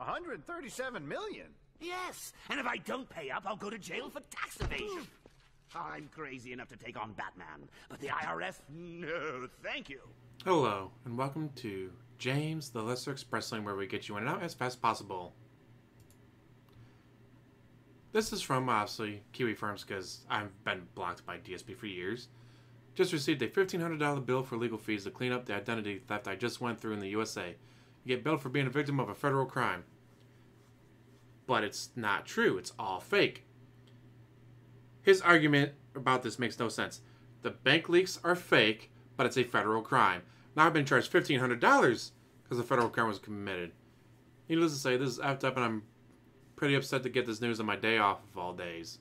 $137 million? Yes, and if I don't pay up, I'll go to jail for tax evasion. I'm crazy enough to take on Batman, but the IRS, no thank you. Hello, and welcome to James the Lesser Express Lane, where we get you in and out as fast as possible. This is from, obviously, Kiwi Farms, because I've been blocked by DSP for years. Just received a $1,500 bill for legal fees to clean up the identity theft I just went through in the USA. You get billed for being a victim of a federal crime. But it's not true. It's all fake. His argument about this makes no sense. The bank leaks are fake, but it's a federal crime. Now I've been charged $1,500 because a federal crime was committed. Needless to say, this is effed up, and I'm pretty upset to get this news on my day off of all days.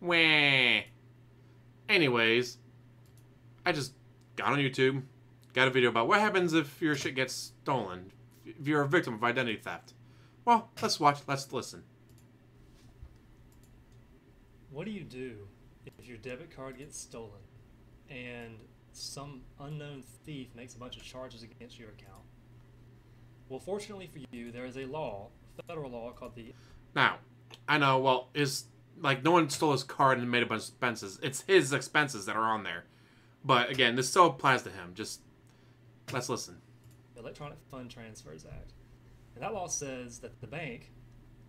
Wah. Anyways, I just got on YouTube, got a video about what happens if your shit gets stolen, if you're a victim of identity theft. Well, let's watch, let's listen. What do you do if your debit card gets stolen and some unknown thief makes a bunch of charges against your account? Well, fortunately for you, there is a law, federal law, called the... Now, I know, well, is like, no one stole his card and made a bunch of expenses. It's his expenses that are on there. But, again, this still applies to him. Just, let's listen. Electronic Fund Transfers Act. And that law says that the bank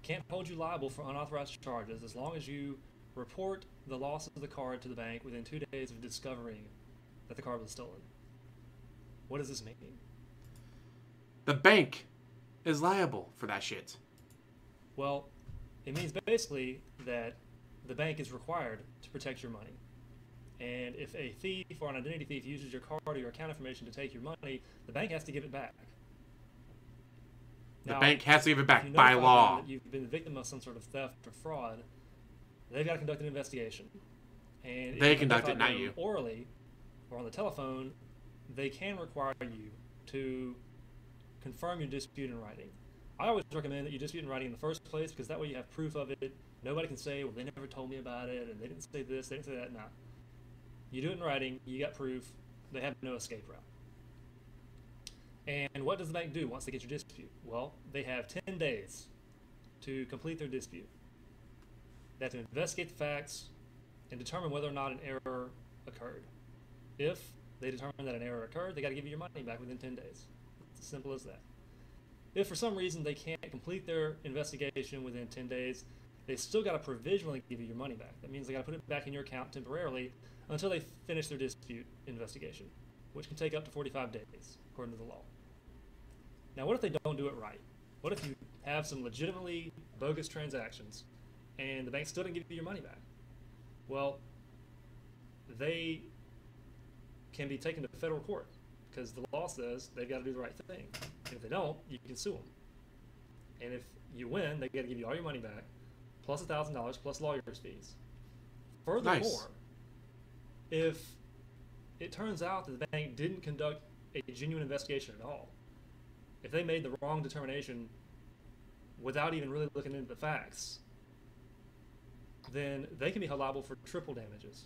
can't hold you liable for unauthorized charges as long as you report the loss of the card to the bank within 2 days of discovering that the card was stolen. What does this mean? The bank is liable for that shit. Well, it means basically that the bank is required to protect your money. And if a thief or an identity thief uses your card or your account information to take your money, the bank has to give it back. The bank has to give it back by law. If you've been the victim of some sort of theft or fraud, they've got to conduct an investigation. And they conduct it, not you. Orally or on the telephone, they can require you to confirm your dispute in writing. I always recommend that you dispute in writing in the first place, because that way you have proof of it. Nobody can say, well, they never told me about it, and they didn't say this, they didn't say that. Nah. You do it in writing, you got proof, they have no escape route. And what does the bank do once they get your dispute? Well, they have 10 days to complete their dispute. They have to investigate the facts and determine whether or not an error occurred. If they determine that an error occurred, they got to give you your money back within 10 days. It's as simple as that. If for some reason they can't complete their investigation within 10 days, they still got to provisionally give you your money back. That means they got to put it back in your account temporarily until they finish their dispute investigation, which can take up to 45 days, according to the law. Now, what if they don't do it right? What if you have some legitimately bogus transactions and the bank still didn't give you your money back? Well, they can be taken to federal court, because the law says they've got to do the right thing. If they don't, you can sue them. And if you win, they've got to give you all your money back, plus $1,000, plus lawyer's fees. Furthermore, nice. If it turns out that the bank didn't conduct a genuine investigation at all, if they made the wrong determination without even really looking into the facts, then they can be held liable for triple damages.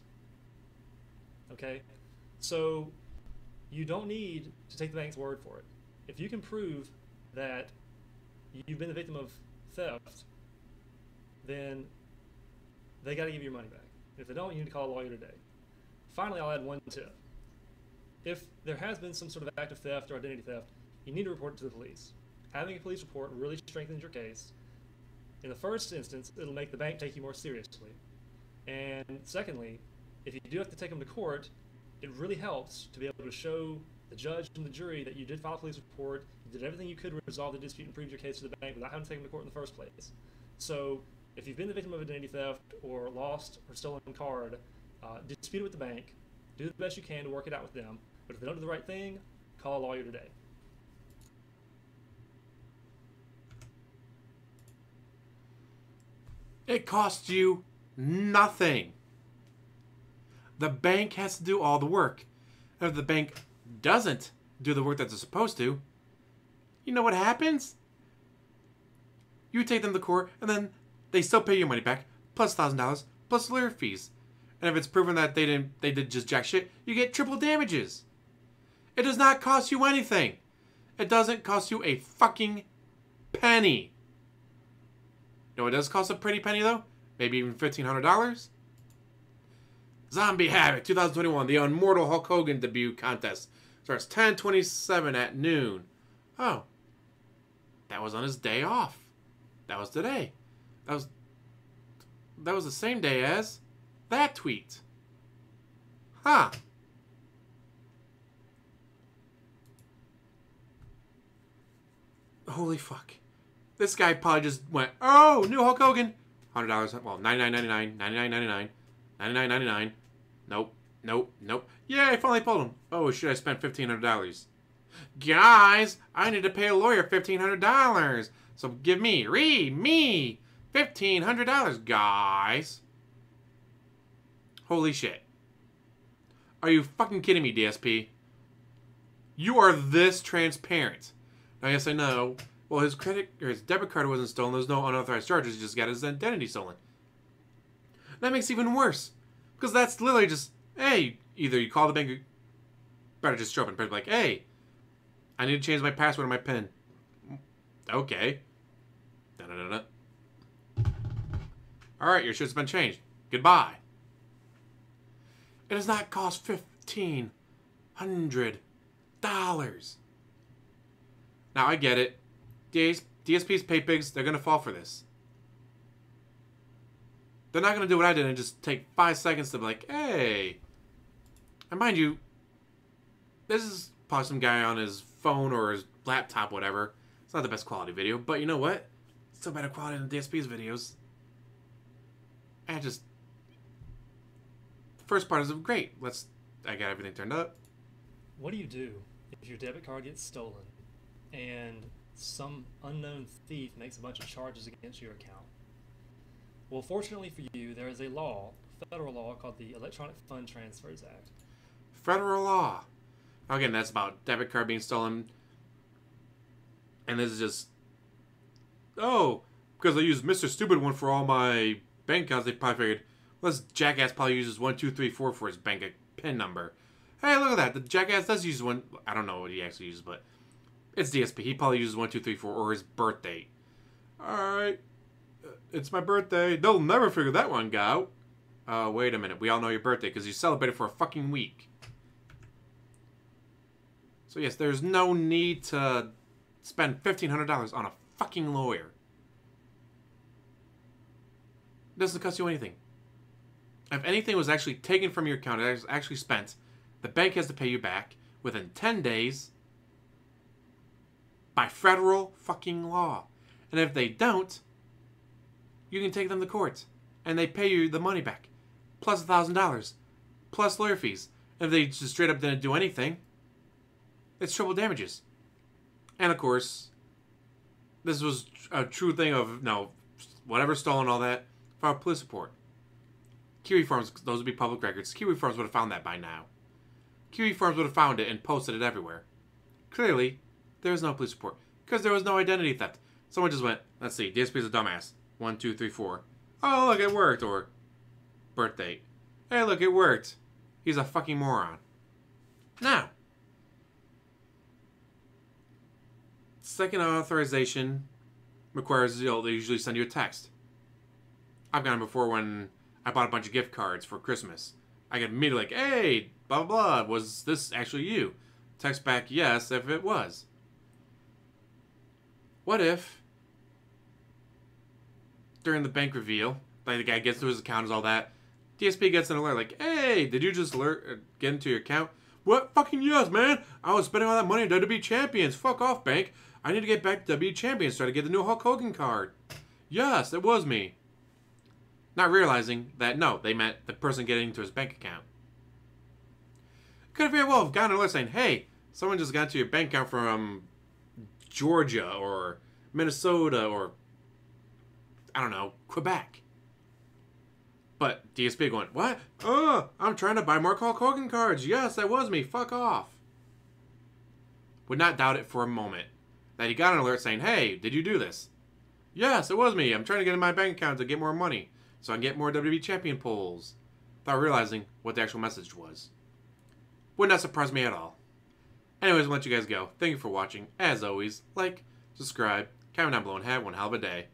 Okay? So you don't need to take the bank's word for it. If you can prove that you've been the victim of theft, then they got to give you your money back. If they don't, you need to call a lawyer today. Finally, I'll add one tip. If there has been some sort of act of theft or identity theft, you need to report it to the police. Having a police report really strengthens your case. In the first instance, it'll make the bank take you more seriously. And secondly, if you do have to take them to court, it really helps to be able to show the judge and the jury that you did file a police report, you did everything you could to resolve the dispute and prove your case to the bank without having to take them to court in the first place. So if you've been the victim of identity theft or lost or stolen card, dispute it with the bank, do the best you can to work it out with them, but if they don't do the right thing, call a lawyer today. It costs you nothing. The bank has to do all the work. And if the bank doesn't do the work that they're supposed to, you know what happens? You take them to court, and then they still pay your money back, plus $1,000, plus lawyer fees. And if it's proven that they did just jack shit, you get triple damages. It does not cost you anything. It doesn't cost you a fucking penny. You know, it does cost a pretty penny though. Maybe even $1,500. Zombie Havoc 2021, the Immortal Hulk Hogan debut contest. Starts 10:27 at noon. Oh. That was on his day off. That was today. That was the same day as that tweet. Huh. Holy fuck. This guy probably just went, oh, new Hulk Hogan. $100, well, $99.99, $99.99, $99.99. Nope, nope, nope. Yeah, I finally pulled him. Oh, shit, I spent $1,500. Guys, I need to pay a lawyer $1,500. So give me, $1,500, guys. Holy shit. Are you fucking kidding me, DSP? You are this transparent. Now, yes, I know. Well, his credit or his debit card wasn't stolen. There's no unauthorized charges. He just got his identity stolen. That makes it even worse. Because that's literally just, hey, either you call the bank, or better just show up and be like, hey, I need to change my password and my PIN. Okay. Da-da-da-da. All right, your shit's been changed. Goodbye. It does not cost $1,500. Now, I get it. DSPs pay pigs. They're going to fall for this. They're not going to do what I did and just take 5 seconds to be like, hey. And mind you, this is probably some guy on his phone or his laptop, whatever. It's not the best quality video, but you know what? It's still better quality than DSP's videos. I just... First part is great. I got everything turned up. What do you do if your debit card gets stolen and some unknown thief makes a bunch of charges against your account? Well, fortunately for you, there is a law, federal law, called the Electronic Fund Transfers Act. Federal law. Again, that's about debit card being stolen. And this is just, oh, because I used Mr. Stupid One for all my bank accounts, they probably figured, well, this jackass probably uses 1234 for his bank PIN number. Hey, look at that. The jackass does use one. I don't know what he actually uses, but it's DSP. He probably uses 1234 or his birthday. All right. It's my birthday. They'll never figure that one out. Wait a minute. We all know your birthday because you celebrated for a fucking week. So, yes, there's no need to spend $1,500 on a fucking lawyer. It doesn't cost you anything. If anything was actually taken from your account, it was actually spent, the bank has to pay you back within 10 days by federal fucking law. And if they don't, you can take them to court. And they pay you the money back. Plus $1,000. Plus lawyer fees. And if they just straight up didn't do anything, it's triple damages. And of course, this was a true thing of, no, whatever stolen, all that, file a police report. Kiwi Farms, those would be public records. Kiwi Farms would have found that by now. Kiwi Farms would have found it and posted it everywhere. Clearly, there was no police report. Because there was no identity theft. Someone just went, let's see, DSP's a dumbass. 1, 2, 3, 4. Oh, look, it worked. Or, birth date. Hey, look, it worked. He's a fucking moron. Now. Second authorization requires, you know, they usually send you a text. I've gotten before when I bought a bunch of gift cards for Christmas. I get immediately like, hey, blah, blah, blah, was this actually you? Text back, yes, if it was. What if, during the bank reveal, like the guy gets to his account and all that, DSP gets an alert like, hey, did you just get into your account? What? Fucking yes, man. I was spending all that money on WWE Champions. Fuck off, bank. I need to get back to WWE Champions, try to get the new Hulk Hogan card. Yes, it was me. Not realizing that, no, they meant the person getting into his bank account. Could have very well have gotten an alert saying, hey, someone just got into your bank account from Georgia or Minnesota or, I don't know, Quebec. But DSP going, what? Oh, I'm trying to buy more Hulk Hogan cards. Yes, that was me. Fuck off. Would not doubt it for a moment that he got an alert saying, hey, did you do this? Yes, it was me. I'm trying to get in my bank account to get more money, so I can get more WWE Champion pulls, without realizing what the actual message was. Would not surprise me at all. Anyways, I'll let you guys go. Thank you for watching. As always, like, subscribe, comment down below, and have one hell of a day.